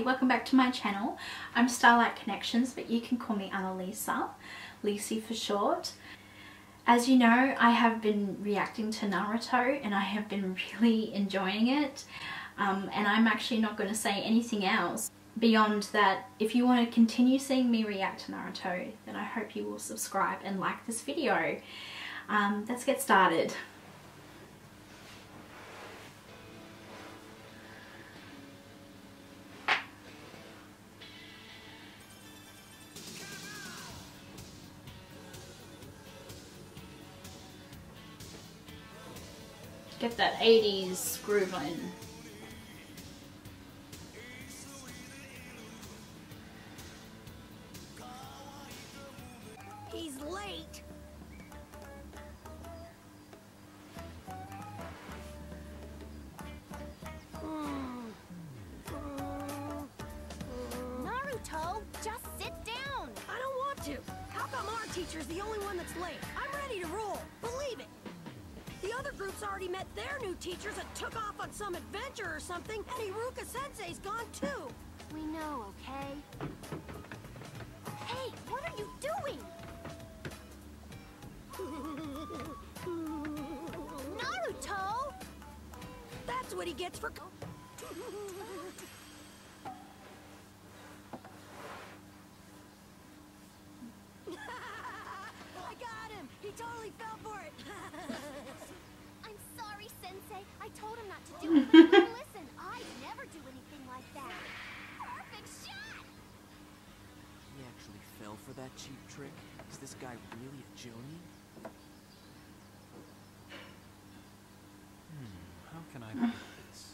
Hi, welcome back to my channel. I'm Starlight Connections, but you can call me Anneliese, Lisey for short. As you know, I have been reacting to Naruto and I have been really enjoying it. And I'm actually not going to say anything else beyond that. If you want to continue seeing me react to Naruto, then I hope you will subscribe and like this video. Let's get started. Get that 80s groove on. He's late. Naruto, just sit down. I don't want to. How come our teacher's the only one that's late? I'm ready to roll. Believe it. The other group's already met their new teachers that took off on some adventure or something, and Iruka-sensei's gone too. We know, okay? Hey, what are you doing? Naruto! That's what he gets for... I got him! He totally fell for it! I told him not to do it, but listen, I never do anything like that. Perfect shot! He actually fell for that cheap trick? Is this guy really a Jōnin? How can I put this?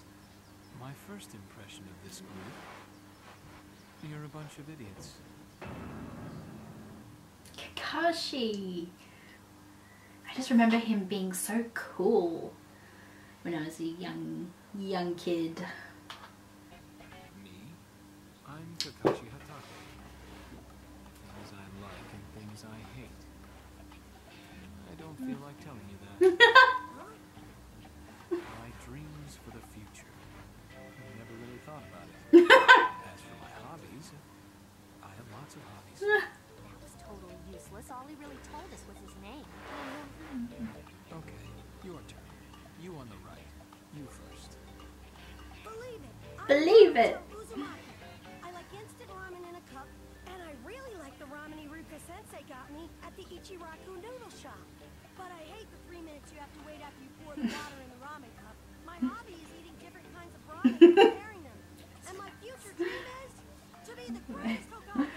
My first impression of this group? You're a bunch of idiots. Kakashi! I just remember him being so cool when I was a young kid. Me? I'm Kakashi Hatake. Things I like and things I hate. I don't feel like telling you that. My dreams for the future. I never really thought about it. As for my hobbies, I have lots of hobbies. That was totally useless. All he really told us was his name. Okay, your turn. You on the right. You first. Believe it. Believe it. I like instant ramen in a cup, and I really like the ramen Iruka-sensei got me at the Ichiraku noodle shop. But I hate the 3 minutes you have to wait after you pour the water in the ramen cup. My hobby is eating different kinds of ramen and preparing them. And my future dream is to be the greatest Hokage.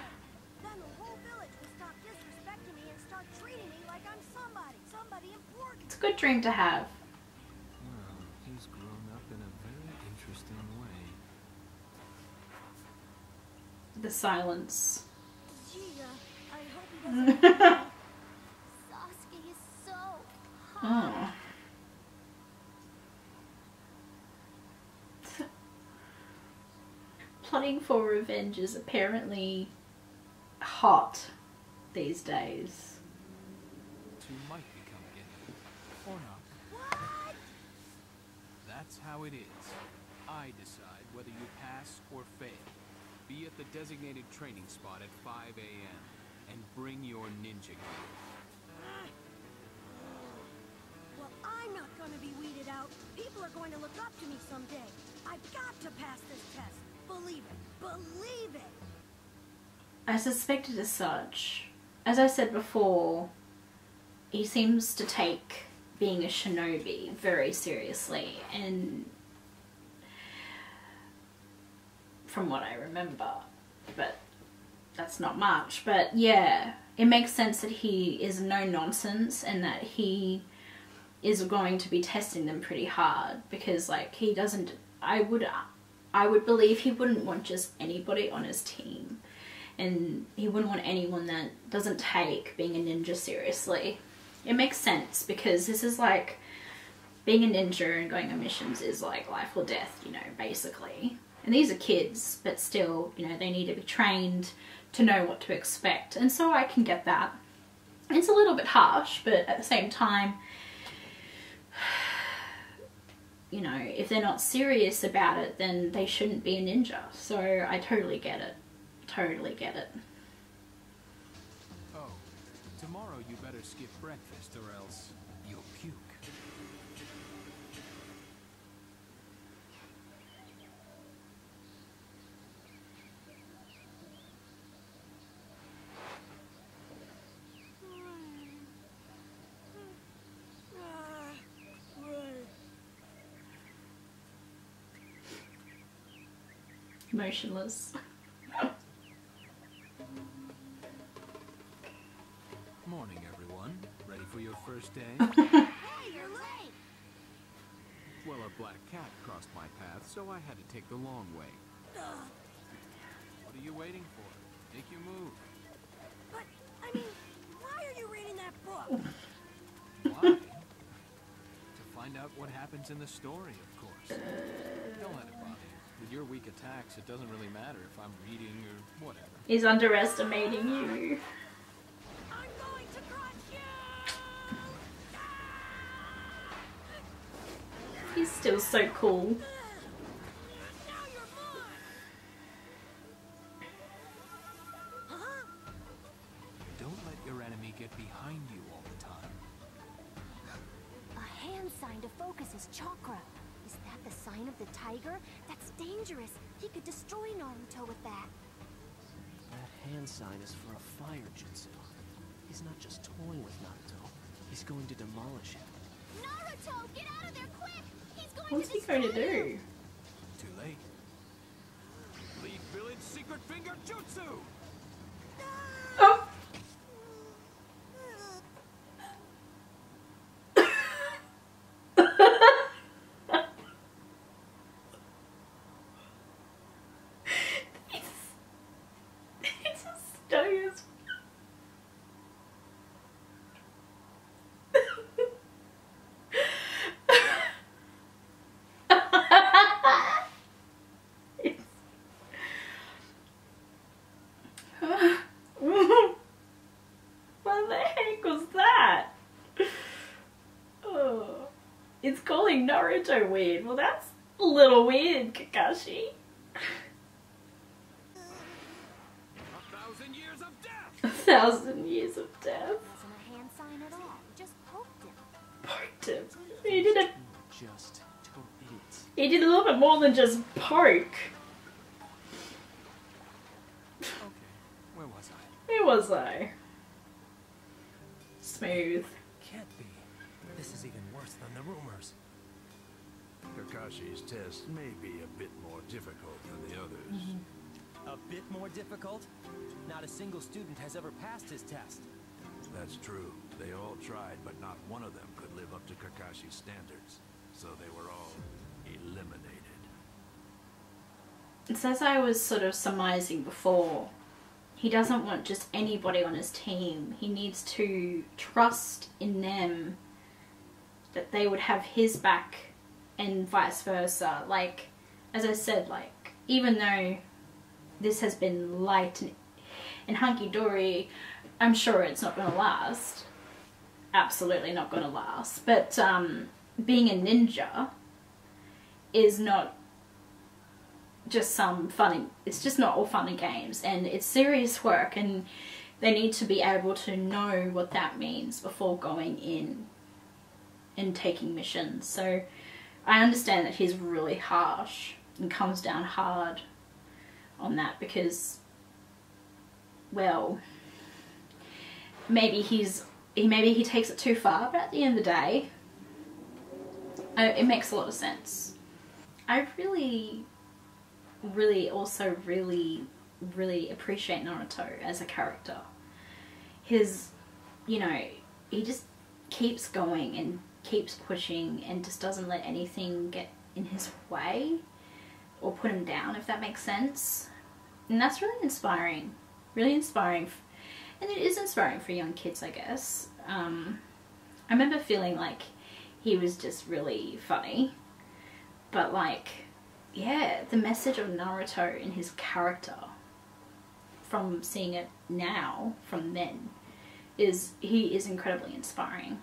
Then the whole village will stop disrespecting me and start treating me like I'm somebody important. It's a good dream to have. The silence. Gee, I hope he doesn't. Sasuke is so hot. Oh. Plotting for revenge is apparently hot these days. You might become guilty or not. What? That's how it is. I decide whether you pass or fail. Be at the designated training spot at 5 AM and bring your ninja gear. Well, I'm not going to be weeded out. People are going to look up to me someday. I've got to pass this test. Believe it. Believe it. I suspected as such. As I said before, he seems to take being a shinobi very seriously, and from what I remember, but that's not much. But yeah, it makes sense that he is no nonsense and that he is going to be testing them pretty hard, because like he doesn't, I would believe he wouldn't want just anybody on his team, and he wouldn't want anyone that doesn't take being a ninja seriously. It makes sense, because this is like being a ninja and going on missions is like life or death, you know, basically. And these are kids, but still, you know, they need to be trained to know what to expect. And so I can get that. It's a little bit harsh, but at the same time, you know, if they're not serious about it, then they shouldn't be a ninja. So I totally get it. Totally get it. Oh, tomorrow you better skip breakfast or else you'll puke. Motionless. Morning, everyone. Ready for your first day? Hey, you're late. Well, a black cat crossed my path, so I had to take the long way. What are you waiting for? Make your move. But I mean, why are you reading that book? Why? To find out what happens in the story, of course. Don't let it bother you. With your weak attacks, it doesn't really matter if I'm reading or whatever. He's underestimating you. I'm going to crush you! He's still so cool. Now you're mine. Huh? Don't let your enemy get behind you all the time. A hand sign to focus his chakra. Is that the sign of the tiger? That's dangerous. He could destroy Naruto with that. That hand sign is for a fire jutsu. He's not just toying with Naruto. He's going to demolish him. Naruto, get out of there quick! He's going What's to destroy What's he going to do? Him. Too late. Lead village secret finger jutsu! Oh! It's calling Naruto weird. Well, that's a little weird, Kakashi. 1,000 years of death. 1,000 years of death. It wasn't a hand sign at all. Just poked him. Poked him. He did it. Just to eat. He did a little bit more than just poke. Okay. Where was I? Where was I? Smooth. Can't be. This is even worse than the rumors. Kakashi's test may be a bit more difficult than the others. Mm-hmm. A bit more difficult? Not a single student has ever passed his test. That's true. They all tried, but not one of them could live up to Kakashi's standards. So they were all eliminated. It's as I was sort of surmising before. He doesn't want just anybody on his team. He needs to trust in them, that they would have his back and vice versa. Like, as I said, like, even though this has been light and hunky-dory, I'm sure it's not going to last. Absolutely not going to last. But being a ninja is not just some fun. It's just not all fun and games, and it's serious work, and they need to be able to know what that means before going in and taking missions. So I understand that he's really harsh and comes down hard on that because, well, maybe he takes it too far, but at the end of the day, it makes a lot of sense. I really appreciate Naruto as a character. His, you know, he just keeps going and keeps pushing and just doesn't let anything get in his way or put him down, if that makes sense. And that's really inspiring. Really inspiring. And it is inspiring for young kids, I guess. I remember feeling like he was just really funny. But like, yeah, the message of Naruto and his character from seeing it now, from then, is he is incredibly inspiring.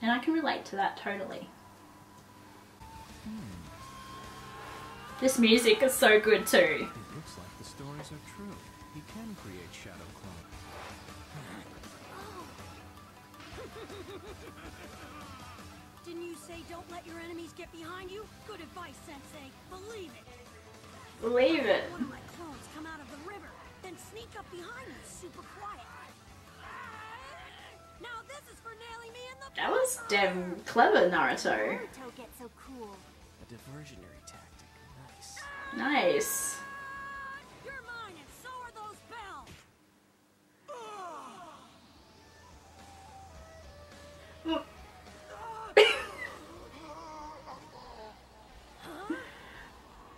And I can relate to that totally. This music is so good too. It looks like the stories are true. He can create shadow clones. Didn't you say don't let your enemies get behind you? Good advice, Sensei. Believe it. Believe it. One of my clones come out of the river, then sneak up behind you super quiet. Now this is for nailing me in the— that was damn clever, Naruto. Naruto gets so cool. A diversionary tactic. Nice. Nice. You're mine, and so are those bells. Oh.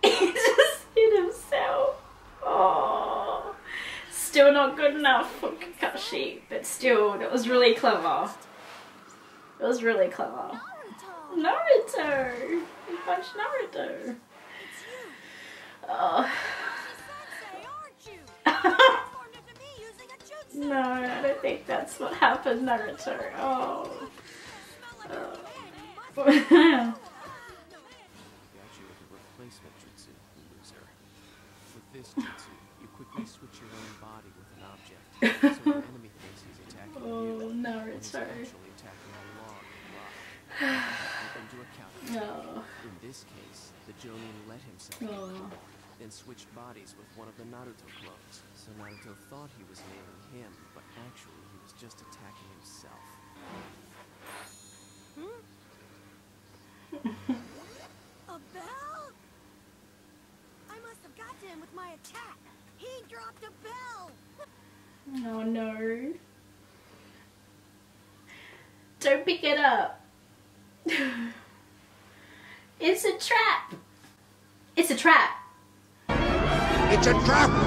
He just hit himself. Oh, still not good enough for Kakashi, but still, that was really clever. It was really clever. Naruto! You punched Naruto! Oh. No, I don't think that's what happened, Naruto. Oh. Oh. Oh, Naruto. No. In this case, the Jōnin let himself go, then switched bodies with one of the Naruto clones. So Naruto thought he was nailing him, but actually he was just attacking himself. Hmm? A bell? I must have got to him with my attack. He dropped a bell. Oh no. Don't pick it up. It's a trap! It's a trap! It's a trap! Of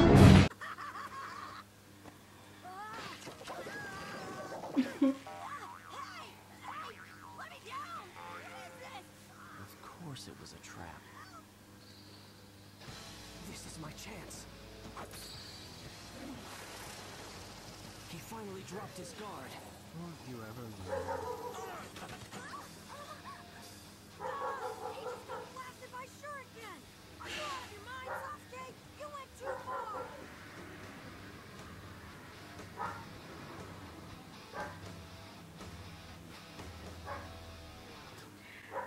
course it was a trap. This is my chance. He finally dropped his guard. Won't you ever learn?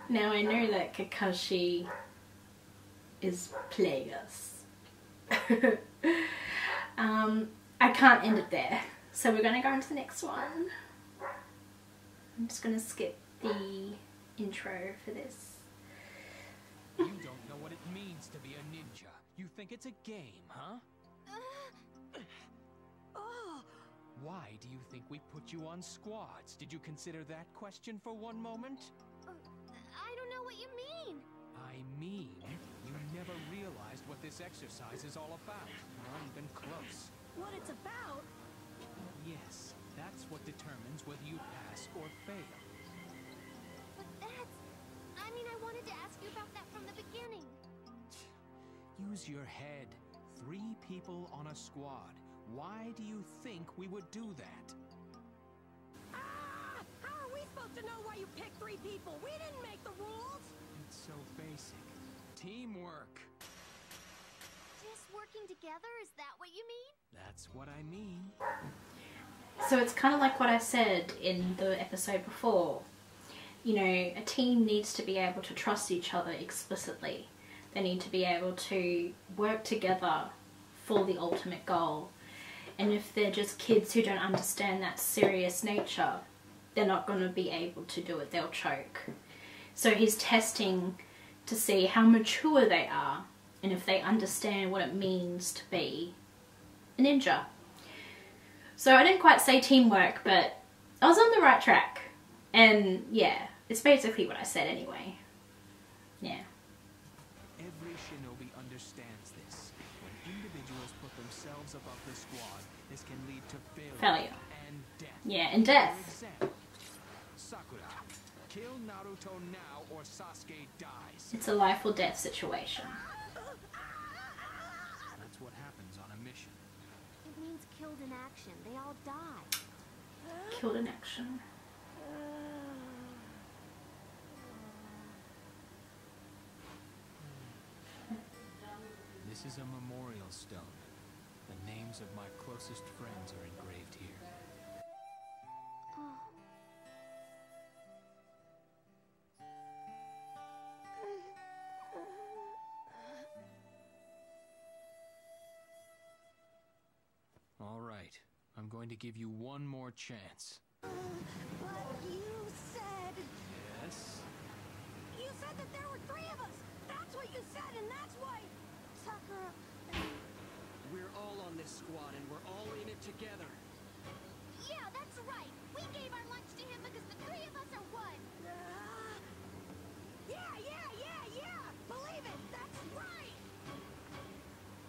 Now I know that Kakashi is playing us. I can't end it there, so we're gonna go into the next one. I'm just gonna skip the intro for this. You don't know what it means to be a ninja. You think it's a game, huh? Oh. Why do you think we put you on squads? Did you consider that question for one moment? I don't know what you mean. I mean, you never realized what this exercise is all about. Not even close. What it's about? Yes, that's what determines whether you pass or fail. But that's... I mean, I wanted to ask you about that from the beginning. Use your head. 3 people on a squad. Why do you think we would do that? To know why you picked 3 people. We didn't make the rules. It's so basic. Teamwork. Just working together, is that what you mean? That's what I mean. So it's kind of like what I said in the episode before. You know, a team needs to be able to trust each other explicitly. They need to be able to work together for the ultimate goal. And if they're just kids who don't understand that serious nature, they're not going to be able to do it, they'll choke. So he's testing to see how mature they are and if they understand what it means to be a ninja. So I didn't quite say teamwork, but I was on the right track. And yeah, it's basically what I said anyway. Yeah. Every shinobi understands this. When individuals put themselves above the squad, this can lead to failure and death. Yeah, and death. Sakura, kill Naruto now or Sasuke dies. It's a life or death situation. That's what happens on a mission. It means killed in action. They all die. Killed in action. is a memorial stone. The names of my closest friends are engraved here. All right, I'm going to give you one more chance. But you said... Yes? You said that there were three of us! That's what you said, and that's why... Sakura... We're all on this squad, and we're all in it together. Yeah, that's right. We gave our lunch to him because the three of us are one. Yeah! Believe it! That's right!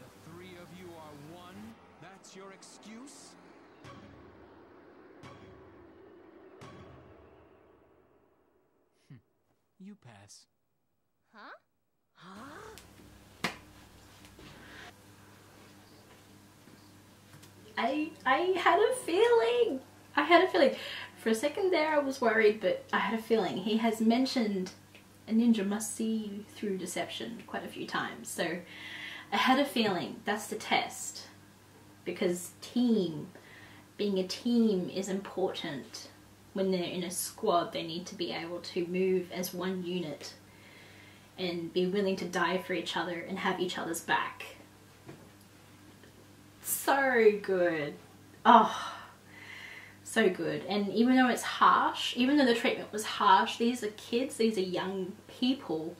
The three of you are one? That's your excuse? You pass. Huh? Huh? I had a feeling! I had a feeling. For a second there I was worried, but I had a feeling. He has mentioned a ninja must see through deception quite a few times, so I had a feeling that's the test. Because team, being a team is important. When they're in a squad, they need to be able to move as one unit and be willing to die for each other and have each other's back. So good. Oh, so good. And even though it's harsh, even though the treatment was harsh, these are kids, these are young people.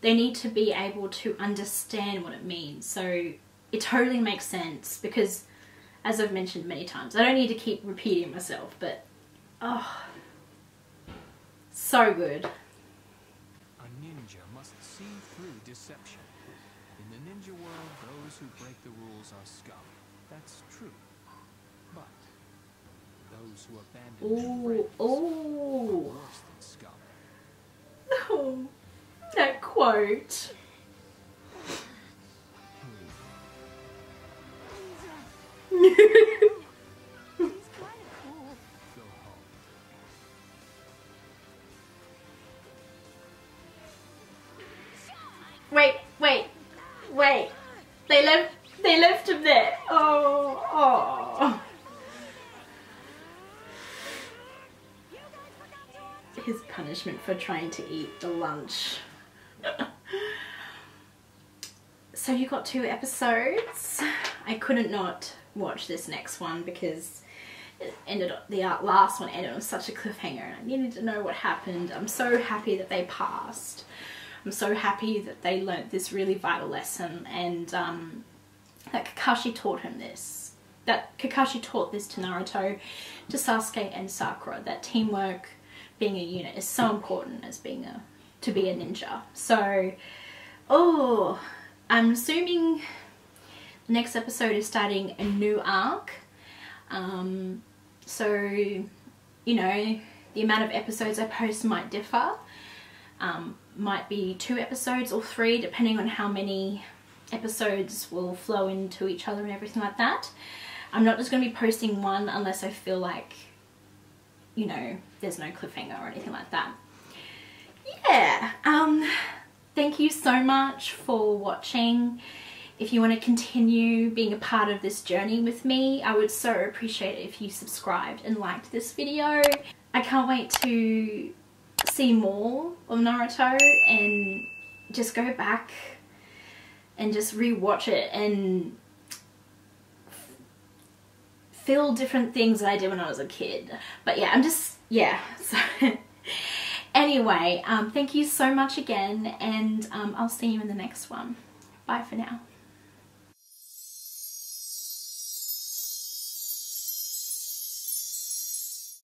They need to be able to understand what it means. So it totally makes sense because, as I've mentioned many times, I don't need to keep repeating myself, but oh, so good. A ninja must see through deception. In the ninja world, those who break the rules are scum. That's true. But those who abandon their friends are worse than scum. Oh, that quote. Wait, they left him there. Oh. His punishment for trying to eat the lunch. So you got 2 episodes. I couldn't not watch this next one because it ended up, the last one ended on such a cliffhanger and I needed to know what happened. I'm so happy that they passed. I'm so happy that they learnt this really vital lesson and that Kakashi taught him this. That Kakashi taught this to Naruto, to Sasuke and Sakura, that teamwork, being a unit, is so important as being to be a ninja. So, oh, I'm assuming the next episode is starting a new arc. So, you know, the amount of episodes I post might differ. Might be 2 episodes or 3 depending on how many episodes will flow into each other and everything like that. I'm not just going to be posting one unless I feel like, you know, there's no cliffhanger or anything like that. Yeah, thank you so much for watching. If you want to continue being a part of this journey with me, I would so appreciate it if you subscribed and liked this video. I can't wait to see more of Naruto and just go back and just re-watch it and feel different things that I did when I was a kid. But yeah, so anyway, thank you so much again and I'll see you in the next one. Bye for now.